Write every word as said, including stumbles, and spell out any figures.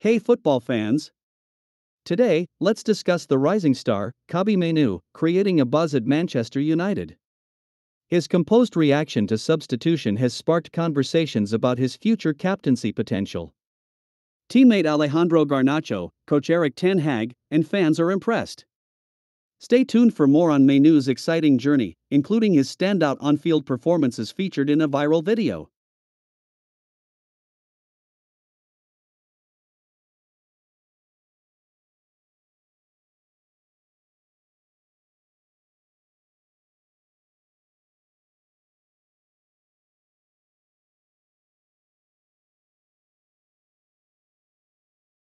Hey football fans! Today, let's discuss the rising star, Kobbie Mainoo, creating a buzz at Manchester United. His composed reaction to substitution has sparked conversations about his future captaincy potential. Teammate Alejandro Garnacho, coach Erik ten Hag, and fans are impressed. Stay tuned for more on Mainoo's exciting journey, including his standout on-field performances featured in a viral video.